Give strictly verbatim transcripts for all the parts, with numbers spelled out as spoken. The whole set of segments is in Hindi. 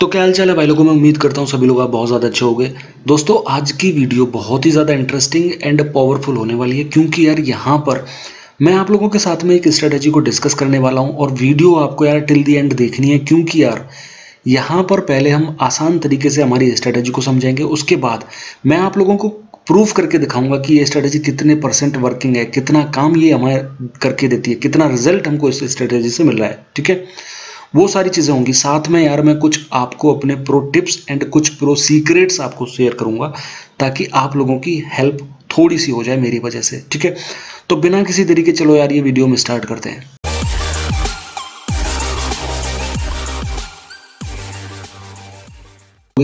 तो क्या हाल चाल है भाई लोगों, मैं उम्मीद करता हूँ सभी लोग आप बहुत ज़्यादा अच्छे होंगे। दोस्तों आज की वीडियो बहुत ही ज़्यादा इंटरेस्टिंग एंड पावरफुल होने वाली है, क्योंकि यार यहाँ पर मैं आप लोगों के साथ में एक स्ट्रेटेजी को डिस्कस करने वाला हूँ और वीडियो आपको यार टिल द एंड देखनी है, क्योंकि यार यहाँ पर पहले हम आसान तरीके से हमारी स्ट्रेटेजी को समझेंगे, उसके बाद मैं आप लोगों को प्रूफ करके दिखाऊंगा कि ये स्ट्रेटेजी कितने परसेंट वर्किंग है, कितना काम ये हमें करके देती है, कितना रिजल्ट हमको इस स्ट्रेटेजी से मिल रहा है। ठीक है, वो सारी चीज़ें होंगी। साथ में यार मैं कुछ आपको अपने प्रो टिप्स एंड कुछ प्रो सीक्रेट्स आपको शेयर करूंगा ताकि आप लोगों की हेल्प थोड़ी सी हो जाए मेरी वजह से। ठीक है, तो बिना किसी देरी के चलो यार ये वीडियो में स्टार्ट करते हैं।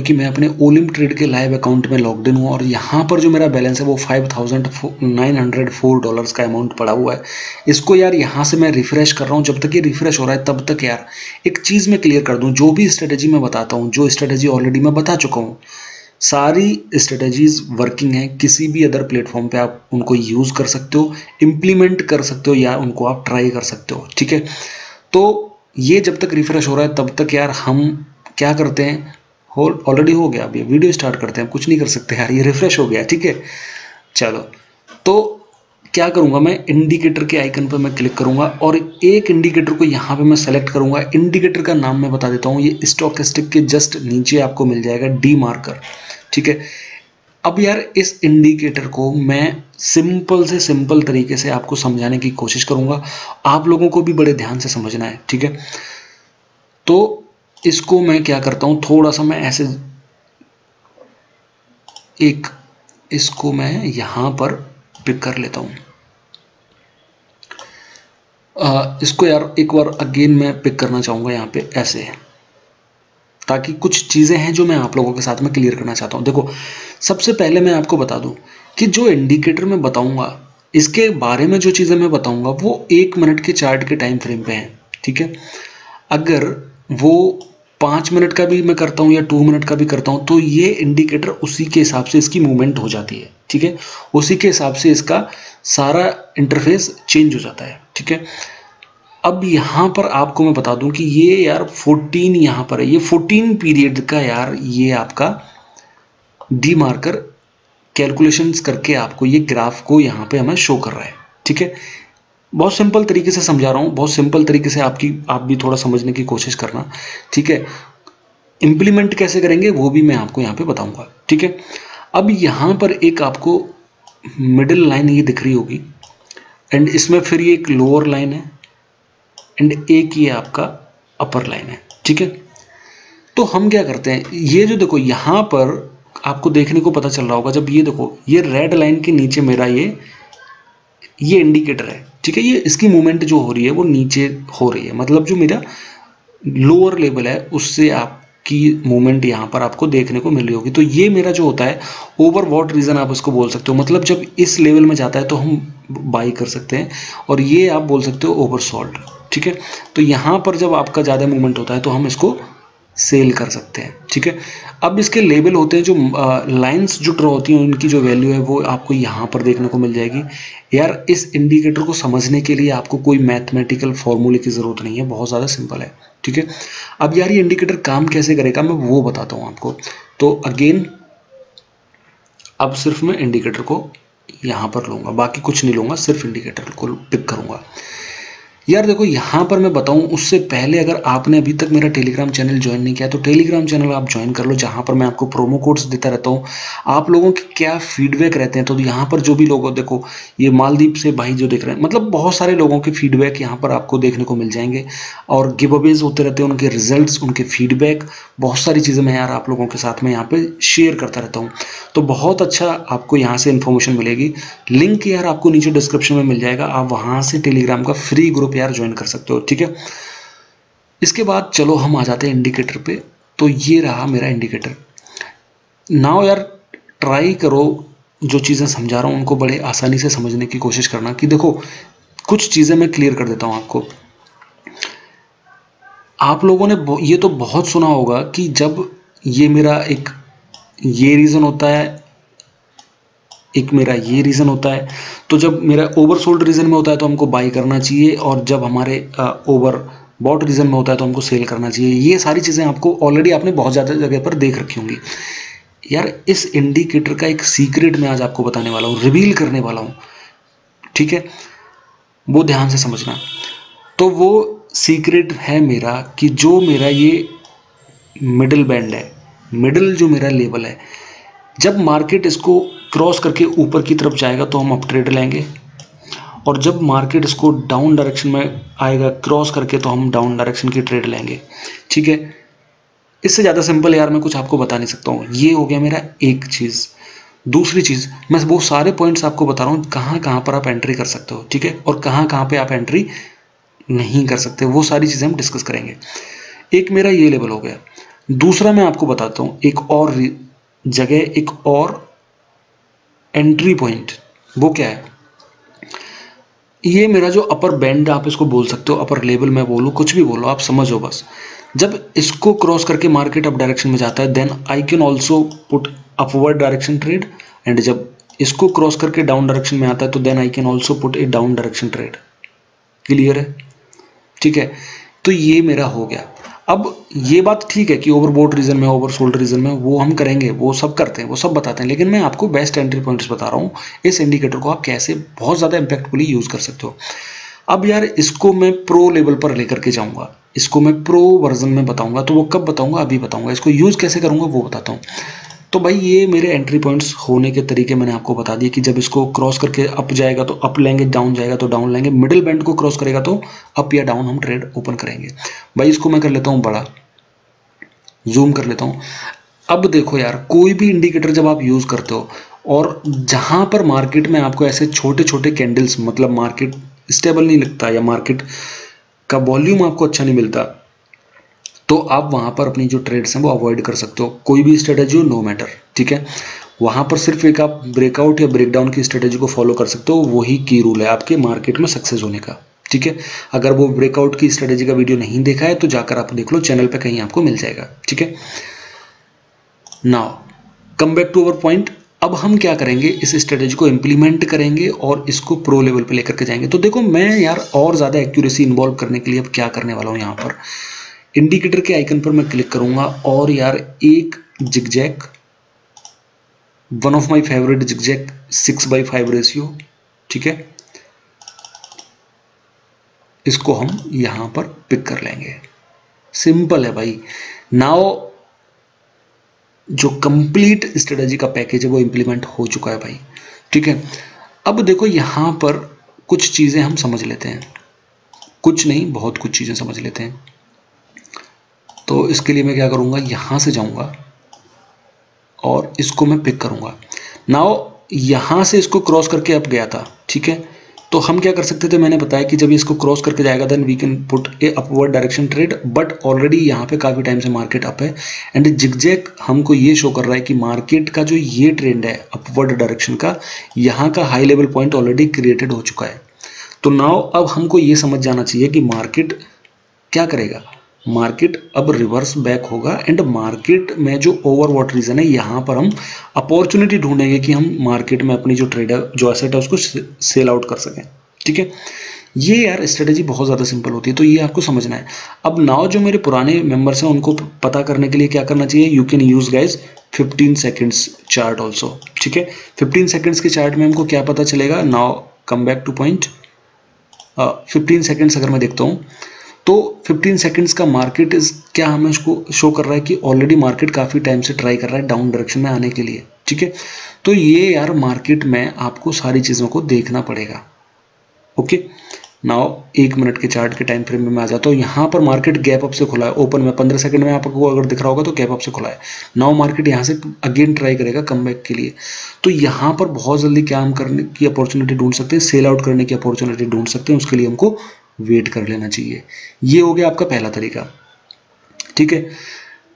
कि मैं अपने ओलिम्प ट्रेड के लाइव अकाउंट में लॉग इन हूँ और यहाँ पर जो मेरा बैलेंस है वो five thousand nine hundred four dollars का अमाउंट पड़ा हुआ है। इसको यार यहाँ से मैं रिफ्रेश कर रहा हूँ। जब तक ये रिफ्रेश हो रहा है तब तक यार एक चीज़ मैं क्लियर कर दूँ, जो भी स्ट्रेटेजी मैं बताता हूँ, जो स्ट्रेटेजी ऑलरेडी मैं बता चुका हूँ, सारी स्ट्रेटेजीज वर्किंग हैं। किसी भी अदर प्लेटफॉर्म पे आप उनको यूज़ कर सकते हो, इम्प्लीमेंट कर सकते हो या उनको आप ट्राई कर सकते हो। ठीक है, तो ये जब तक रिफ्रेश हो रहा है तब तक यार हम क्या करते हैं, ऑलरेडी हो गया, अब ये वीडियो स्टार्ट करते हैं, कुछ नहीं कर सकते यार, ये रिफ्रेश हो गया। ठीक है, चलो तो क्या करूंगा मैं, इंडिकेटर के आइकन पर मैं क्लिक करूंगा और एक इंडिकेटर को यहाँ पे मैं सेलेक्ट करूंगा। इंडिकेटर का नाम मैं बता देता हूँ, ये स्टॉकिस्टिक के जस्ट नीचे आपको मिल जाएगा, डी मार्कर। ठीक है, अब यार इस इंडिकेटर को मैं सिंपल से सिंपल तरीके से आपको समझाने की कोशिश करूंगा, आप लोगों को भी बड़े ध्यान से समझना है। ठीक है, तो इसको मैं क्या करता हूं, थोड़ा सा मैं ऐसे एक इसको मैं यहां पर पिक कर लेता हूं। इसको यार एक बार अगेन मैं पिक करना चाहूंगा यहां पे ऐसे, ताकि कुछ चीजें हैं जो मैं आप लोगों के साथ में क्लियर करना चाहता हूं। देखो सबसे पहले मैं आपको बता दूं कि जो इंडिकेटर में बताऊंगा, इसके बारे में जो चीजें मैं बताऊंगा वो एक मिनट के चार्ट के टाइम फ्रेम पे है। ठीक है, अगर वो पाँच मिनट का भी मैं करता हूँ या टू मिनट का भी करता हूँ तो ये इंडिकेटर उसी के हिसाब से इसकी मूवमेंट हो जाती है। ठीक है, उसी के हिसाब से इसका सारा इंटरफेस चेंज हो जाता है। ठीक है, अब यहाँ पर आपको मैं बता दूँ कि ये यार फोर्टीन यहाँ पर है, ये फोर्टीन पीरियड का यार ये आपका डी मार्कर कैलकुलेशंस करके आपको ये ग्राफ को यहाँ पे हमें शो कर रहा है। ठीक है, बहुत सिंपल तरीके से समझा रहा हूँ, बहुत सिंपल तरीके से आपकी आप भी थोड़ा समझने की कोशिश करना। ठीक है, इम्प्लीमेंट कैसे करेंगे वो भी मैं आपको यहाँ पे बताऊँगा। ठीक है, अब यहाँ पर एक आपको मिडिल लाइन ये दिख रही होगी एंड इसमें फिर ये एक लोअर लाइन है एंड एक ये आपका अपर लाइन है। ठीक है, तो हम क्या करते हैं, ये जो देखो यहाँ पर आपको देखने को पता चल रहा होगा, जब ये देखो ये रेड लाइन के नीचे मेरा ये ये इंडिकेटर है। ठीक है, ये इसकी मूवमेंट जो हो रही है वो नीचे हो रही है, मतलब जो मेरा लोअर लेवल है उससे आपकी मूवमेंट यहाँ पर आपको देखने को मिल रही होगी। तो ये मेरा जो होता है ओवरबॉट रीजन आप उसको बोल सकते हो, मतलब जब इस लेवल में जाता है तो हम बाई कर सकते हैं और ये आप बोल सकते हो ओवरसोल्ड। ठीक है, तो यहाँ पर जब आपका ज़्यादा मूवमेंट होता है तो हम इसको सेल कर सकते हैं। ठीक है, अब इसके लेवल होते हैं, जो लाइंस जो ड्रॉ होती हैं उनकी जो वैल्यू है वो आपको यहाँ पर देखने को मिल जाएगी। यार इस इंडिकेटर को समझने के लिए आपको कोई मैथमेटिकल फॉर्मूले की ज़रूरत नहीं है, बहुत ज़्यादा सिंपल है। ठीक है, अब यार ये इंडिकेटर काम कैसे करेगा मैं वो बताता हूँ आपको। तो अगेन अब सिर्फ मैं इंडिकेटर को यहाँ पर लूँगा, बाकी कुछ नहीं लूँगा, सिर्फ इंडिकेटर को पिक करूँगा। यार देखो यहाँ पर मैं बताऊँ उससे पहले, अगर आपने अभी तक मेरा टेलीग्राम चैनल ज्वाइन नहीं किया तो टेलीग्राम चैनल आप ज्वाइन कर लो, जहाँ पर मैं आपको प्रोमो कोड्स देता रहता हूँ। आप लोगों के क्या फीडबैक रहते हैं, तो यहाँ पर जो भी लोग देखो, ये मालदीप से भाई जो देख रहे हैं, मतलब बहुत सारे लोगों के फीडबैक यहाँ पर आपको देखने को मिल जाएंगे और गिव अवेज होते रहते हैं, उनके रिजल्ट, उनके फीडबैक, बहुत सारी चीज़ें मैं यार आप लोगों के साथ में यहाँ पर शेयर करता रहता हूँ। तो बहुत अच्छा आपको यहाँ से इन्फॉर्मेशन मिलेगी। लिंक यार आपको नीचे डिस्क्रिप्शन में मिल जाएगा, आप वहाँ से टेलीग्राम का फ्री ग्रुप यार ज्वाइन कर सकते हो। ठीक है, इसके बाद चलो हम आ जाते हैं इंडिकेटर पे। तो ये रहा मेरा इंडिकेटर। नाउ यार ट्राई करो, जो चीजें समझा रहा हूं उनको बड़े आसानी से समझने की कोशिश करना। कि देखो कुछ चीजें मैं क्लियर कर देता हूं आपको। आप लोगों ने ये तो बहुत सुना होगा कि जब ये मेरा एक ये रीजन होता है, एक मेरा ये रीज़न होता है, तो जब मेरा ओवरसोल्ड रीजन में होता है तो हमको बाई करना चाहिए और जब हमारे ओवर बॉट रीजन में होता है तो हमको सेल करना चाहिए। ये सारी चीज़ें आपको ऑलरेडी आपने बहुत ज़्यादा जगह पर देख रखी होंगी। यार इस इंडिकेटर का एक सीक्रेट मैं आज आपको बताने वाला हूँ, रिवील करने वाला हूँ, ठीक है, वो ध्यान से समझना। तो वो सीक्रेट है मेरा कि जो मेरा ये मिडिल बैंड है, मिडिल जो मेरा लेवल है, जब मार्केट इसको क्रॉस करके ऊपर की तरफ जाएगा तो हम अप ट्रेड लेंगे, और जब मार्केट इसको डाउन डायरेक्शन में आएगा क्रॉस करके तो हम डाउन डायरेक्शन की ट्रेड लेंगे, ठीक है। इससे ज़्यादा सिंपल यार मैं कुछ आपको बता नहीं सकता हूँ। ये हो गया मेरा एक चीज़। दूसरी चीज़, मैं वो सारे पॉइंट्स आपको बता रहा हूँ कहाँ कहाँ पर आप एंट्री कर सकते हो, ठीक है, और कहाँ कहाँ पे आप एंट्री नहीं कर सकते, वो सारी चीज़ें हम डिस्कस करेंगे। एक मेरा ये लेवल हो गया। दूसरा मैं आपको बताता हूँ एक और जगह, एक और एंट्री पॉइंट, वो क्या है, ये मेरा जो अपर बैंड आप इसको बोल सकते हो, अपर लेवल मैं बोलूँ, कुछ भी बोलो, आप समझो बस। जब इसको क्रॉस करके मार्केट अप डायरेक्शन में जाता है then I can also put upward direction trade, and जब इसको क्रॉस करके डाउन डायरेक्शन में आता है तो then I can also put a down direction trade. Clear है, ठीक है। तो ये मेरा हो गया। अब ये बात ठीक है कि ओवरबोट रीजन में, ओवरसोल्ड रीजन में, वो हम करेंगे, वो सब करते हैं, वो सब बताते हैं, लेकिन मैं आपको बेस्ट एंट्री पॉइंट्स बता रहा हूँ। इस इंडिकेटर को आप कैसे बहुत ज़्यादा इम्पैक्टफुली यूज़ कर सकते हो। अब यार इसको मैं प्रो लेवल पर लेकर के जाऊँगा, इसको मैं प्रो वर्जन में बताऊँगा, तो वो कब बताऊँगा, अभी बताऊँगा। इसको यूज़ कैसे करूँगा वो बताता हूँ। तो भाई ये मेरे एंट्री पॉइंट्स होने के तरीके मैंने आपको बता दिए कि जब इसको क्रॉस करके अप जाएगा तो अप लेंगे, डाउन जाएगा तो डाउन लेंगे, मिडिल बैंड को क्रॉस करेगा तो अप या डाउन हम ट्रेड ओपन करेंगे। भाई इसको मैं कर लेता हूँ बड़ा, जूम कर लेता हूँ। अब देखो यार, कोई भी इंडिकेटर जब आप यूज़ करते हो और जहाँ पर मार्केट में आपको ऐसे छोटे छोटे कैंडल्स, मतलब मार्केट स्टेबल नहीं लगता या मार्केट का वॉल्यूम आपको अच्छा नहीं मिलता, तो आप वहाँ पर अपनी जो ट्रेड्स हैं वो अवॉइड कर सकते हो। कोई भी स्ट्रेटेजी हो, नो मैटर, ठीक है। वहाँ पर सिर्फ एक आप ब्रेकआउट या ब्रेकडाउन की स्ट्रेटेजी को फॉलो कर सकते हो, वही की रूल है आपके मार्केट में सक्सेस होने का, ठीक है। अगर वो ब्रेकआउट की स्ट्रेटेजी का वीडियो नहीं देखा है तो जाकर आप देख लो, चैनल पर कहीं आपको मिल जाएगा, ठीक है। Now come back to our point. अब हम क्या करेंगे, इस स्ट्रेटेजी को इम्प्लीमेंट करेंगे और इसको प्रो लेवल पर लेकर के जाएंगे। तो देखो मैं यार और ज़्यादा एक्यूरेसी इन्वॉल्व करने के लिए अब क्या करने वाला हूँ, यहाँ पर इंडिकेटर के आइकन पर मैं क्लिक करूंगा और यार एक zigzag, one of my favourite zigzag, six by five ratio, ठीक है, इसको हम यहां पर पिक कर लेंगे। सिंपल है भाई। नाउ जो कंप्लीट स्ट्रेटेजी का पैकेज है वो इंप्लीमेंट हो चुका है भाई, ठीक है। अब देखो यहां पर कुछ चीजें हम समझ लेते हैं, कुछ नहीं बहुत कुछ चीजें समझ लेते हैं। तो इसके लिए मैं क्या करूँगा, यहाँ से जाऊँगा और इसको मैं पिक करूँगा। नाउ यहाँ से इसको क्रॉस करके अब गया था, ठीक है। तो हम क्या कर सकते थे, मैंने बताया कि जब इसको क्रॉस करके जाएगा then we can put a upward direction trade, but already यहाँ पे काफ़ी टाइम से मार्केट अप है एंड जिगजैग हमको ये शो कर रहा है कि मार्केट का जो ये ट्रेंड है अपवर्ड डायरेक्शन का, यहाँ का high level point already created हो चुका है। तो नाउ अब हमको ये समझ जाना चाहिए कि मार्केट क्या करेगा, मार्केट अब रिवर्स बैक होगा एंड मार्केट में जो ओवरबॉट रीजन है यहाँ पर हम अपॉर्चुनिटी ढूंढेंगे कि हम मार्केट में अपनी जो ट्रेड है, जो एसेट है, उसको सेल आउट कर सकें, ठीक है। ये यार स्ट्रेटेजी बहुत ज़्यादा सिंपल होती है, तो ये आपको समझना है। अब नाउ जो मेरे पुराने मेंबर्स हैं उनको पता करने के लिए क्या करना चाहिए, you can use guys fifteen seconds chart also, ठीक है। फिफ्टीन सेकेंड्स के चार्ट में हमको क्या पता चलेगा, now come back to point, fifteen seconds अगर मैं देखता हूँ तो फिफ्टीन सेकेंड्स का मार्केट इस क्या हमें इसको शो कर रहा है कि ऑलरेडी मार्केट काफ़ी टाइम से ट्राई कर रहा है डाउन डायरेक्शन में आने के लिए, ठीक है। तो ये यार मार्केट में आपको सारी चीज़ों को देखना पड़ेगा, ओके। नाउ एक मिनट के चार्ट के टाइम फ्रेम में मैं आ जाता हूँ। यहाँ पर मार्केट गैप अप से खुला है, ओपन में पंद्रह सेकंड में आपको अगर दिख रहा होगा तो गैप अप से खुला है। नाउ मार्केट यहाँ से अगेन ट्राई करेगा कम बैक के लिए, तो यहाँ पर बहुत जल्दी क्या हम करने की अपॉर्चुनिटी ढूंढ सकते हैं, सेल आउट करने की अपॉर्चुनिटी ढूंढ सकते हैं, उसके लिए हमको वेट कर लेना चाहिए। ये हो गया आपका पहला तरीका, ठीक है।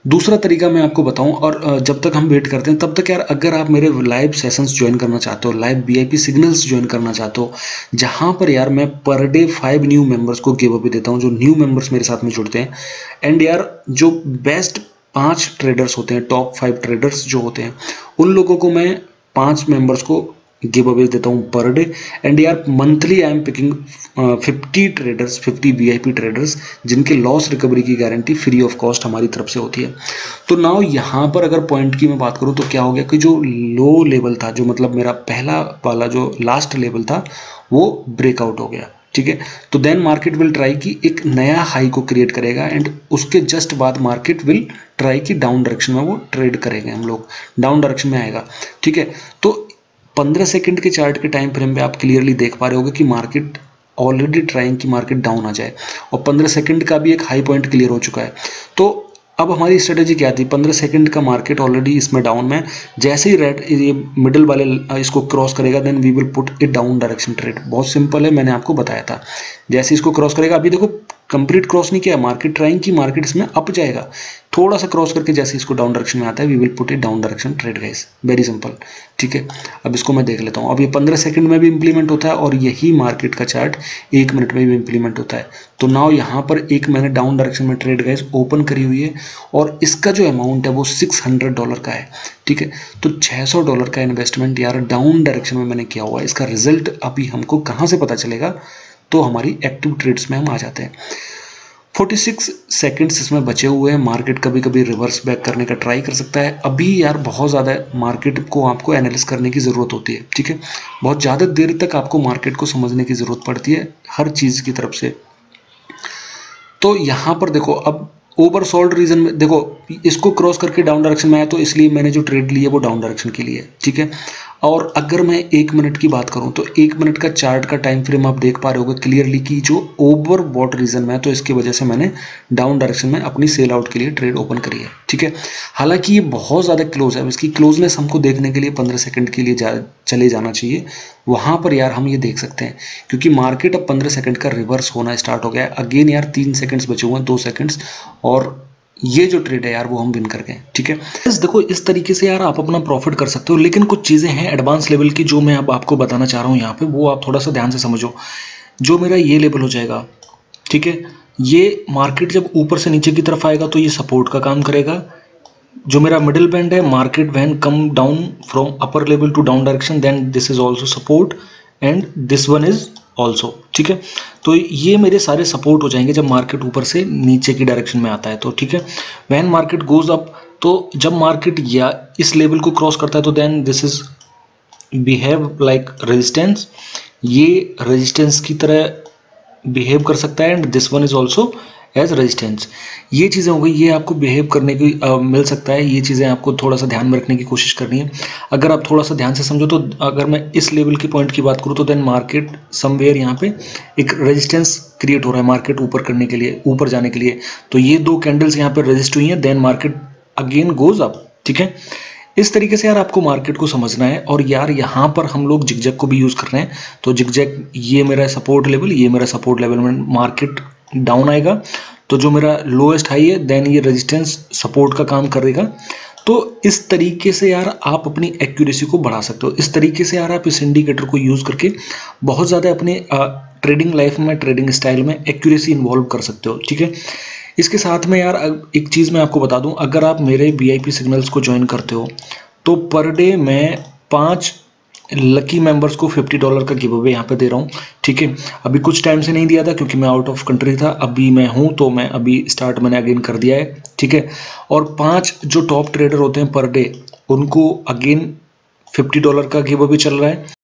दूसरा तरीका मैं आपको बताऊं, और जब तक हम वेट करते हैं तब तक यार अगर आप मेरे लाइव सेशंस ज्वाइन करना चाहते हो, लाइव वीआईपी सिग्नल्स ज्वाइन करना चाहते हो, जहां पर यार मैं per day five new members को गिव अवे देता हूं, जो न्यू मेंबर्स मेरे साथ में जुड़ते हैं, एंड यार जो बेस्ट पाँच ट्रेडर्स होते हैं, टॉप फाइव ट्रेडर्स जो होते हैं, उन लोगों को मैं पाँच मेम्बर्स को गिवअवेज देता हूँ पर डे। एंड यार monthly I am picking fifty traders, fifty V I P traders जिनके लॉस रिकवरी की गारंटी फ्री ऑफ कॉस्ट हमारी तरफ से होती है। तो नाउ यहाँ पर अगर पॉइंट की मैं बात करूँ तो क्या हो गया कि जो लो लेवल था, जो मतलब मेरा पहला वाला जो लास्ट लेवल था वो ब्रेकआउट हो गया, ठीक है। तो देन मार्केट विल ट्राई कि एक नया हाई को क्रिएट करेगा एंड उसके जस्ट बाद मार्केट विल ट्राई कि डाउन डायरेक्शन में वो ट्रेड करेंगे, हम लोग डाउन डायरेक्शन में आएगा, ठीक है। तो पंद्रह सेकंड के चार्ट के टाइम फ्रेम पे आप क्लियरली देख पा रहे होगे कि मार्केट ऑलरेडी ट्राइंग कि मार्केट डाउन आ जाए और पंद्रह सेकंड का भी एक हाई पॉइंट क्लियर हो चुका है। तो अब हमारी स्ट्रेटेजी क्या थी, पंद्रह सेकंड का मार्केट ऑलरेडी इसमें डाउन में, जैसे ही रेड ये मिडल वाले इसको क्रॉस करेगा then we will put a down direction trade. बहुत सिंपल है, मैंने आपको बताया था। जैसे इसको क्रॉस करेगा, अभी देखो कंप्लीट क्रॉस नहीं किया, मार्केट ट्राइंग की मार्केट इसमें अप जाएगा, थोड़ा सा क्रॉस करके जैसे इसको डाउन डायरेक्शन में आता है we will put a down direction trade guys, very simple, ठीक है। अब इसको मैं देख लेता हूँ। अब ये पंद्रह सेकंड में भी इंप्लीमेंट होता है और यही मार्केट का चार्ट एक मिनट में भी इंप्लीमेंट होता है। तो नाउ यहाँ पर एक मैंने डाउन डायरेक्शन में ट्रेड गाइस ओपन करी हुई है और इसका जो अमाउंट है वो सिक्स हंड्रेड डॉलर का है, ठीक है। तो छः सौ डॉलर का इन्वेस्टमेंट यार डाउन डायरेक्शन में मैंने किया हुआ है। इसका रिजल्ट अभी हमको कहाँ से पता चलेगा, तो हमारी एक्टिव ट्रेड्स में हम आ जाते हैं। छियालीस सेकंड्स इसमें बचे हुए हैं, मार्केट कभी कभी रिवर्स बैक करने का ट्राई कर सकता है। अभी यार बहुत ज़्यादा मार्केट को आपको एनालिस करने की ज़रूरत होती है, ठीक है। बहुत ज़्यादा देर तक आपको मार्केट को समझने की ज़रूरत पड़ती है हर चीज़ की तरफ से। तो यहाँ पर देखो अब ओवरसोल्ड रीजन में देखो इसको क्रॉस करके डाउन डायरेक्शन में आया, तो इसलिए मैंने जो ट्रेड ली है वो डाउन डायरेक्शन के लिए, ठीक है। और अगर मैं एक मिनट की बात करूं तो एक मिनट का चार्ट का टाइम फ्रेम आप देख पा रहे होगे क्लियरली कि जो ओवर बॉट रीजन में है, तो इसकी वजह से मैंने डाउन डायरेक्शन में अपनी सेल आउट के लिए ट्रेड ओपन करी है, ठीक है। हालांकि ये बहुत ज़्यादा क्लोज है, इसकी क्लोजनेस हमको देखने के लिए पंद्रह सेकेंड के लिए जा, चले जाना चाहिए। वहाँ पर यार हम ये देख सकते हैं क्योंकि मार्केट अब पंद्रह सेकेंड का रिवर्स होना स्टार्ट हो गया है। अगेन यार तीन सेकेंड्स बचे हुए हैं, दो सेकेंड्स, और ये जो ट्रेड है यार वो हम विन कर गए, ठीक है। इस देखो इस तरीके से यार आप अपना प्रॉफिट कर सकते हो। लेकिन कुछ चीज़ें हैं एडवांस लेवल की जो मैं अब आपको बताना चाह रहा हूँ यहाँ पे, वो आप थोड़ा सा ध्यान से समझो। जो मेरा ये लेवल हो जाएगा, ठीक है, ये मार्केट जब ऊपर से नीचे की तरफ आएगा तो ये सपोर्ट का काम करेगा। जो मेरा मिडिल बैंड है, market when come down from upper level to down direction then this is also support and this one is also, ठीक है। तो ये मेरे सारे सपोर्ट हो जाएंगे जब मार्केट ऊपर से नीचे की डायरेक्शन में आता है, तो ठीक है। व्हेन मार्केट गोज अप, तो जब मार्केट या इस लेवल को क्रॉस करता है तो then this is behave like resistance, ये रेजिस्टेंस की तरह बिहेव कर सकता है and this one is also as resistance. ये चीज़ें हो गई, ये आपको बिहेव करने की आ, मिल सकता है। ये चीज़ें आपको थोड़ा सा ध्यान में रखने की कोशिश करनी है। अगर आप थोड़ा सा ध्यान से समझो तो अगर मैं इस लेवल के पॉइंट की बात करूँ तो देन मार्केट समवेयर यहाँ पे एक रेजिस्टेंस क्रिएट हो रहा है मार्केट ऊपर करने के लिए, ऊपर जाने के लिए। तो ये दो कैंडल्स यहाँ पर रजिस्ट हुई हैं, then market again goes up, ठीक है। इस तरीके से यार आपको मार्केट को समझना है। और यार यहाँ पर हम लोग जिगजैग को भी यूज़ कर रहे हैं। तो जिगजैग, ये मेरा सपोर्ट लेवल, ये मेरा सपोर्ट लेवल में मार्केट डाउन आएगा तो जो मेरा लोएस्ट हाई है देन ये रेजिस्टेंस सपोर्ट का काम करेगा। तो इस तरीके से यार आप अपनी एक्यूरेसी को बढ़ा सकते हो। इस तरीके से यार आप इस इंडिकेटर को यूज़ करके बहुत ज़्यादा अपने ट्रेडिंग लाइफ में, ट्रेडिंग स्टाइल में एक्यूरेसी इन्वॉल्व कर सकते हो, ठीक है। इसके साथ में यार एक चीज़ मैं आपको बता दूं, अगर आप मेरे वीआईपी सिग्नल्स को ज्वाइन करते हो तो पर डे मैं पाँच लकी मेंबर्स को पचास डॉलर का गिव अवे यहाँ पे दे रहा हूँ, ठीक है। अभी कुछ टाइम से नहीं दिया था क्योंकि मैं आउट ऑफ कंट्री था, अभी मैं हूँ तो मैं अभी स्टार्ट मैंने अगेन कर दिया है, ठीक है। और पांच जो टॉप ट्रेडर होते हैं पर डे उनको अगेन पचास डॉलर का गिव अवे चल रहा है।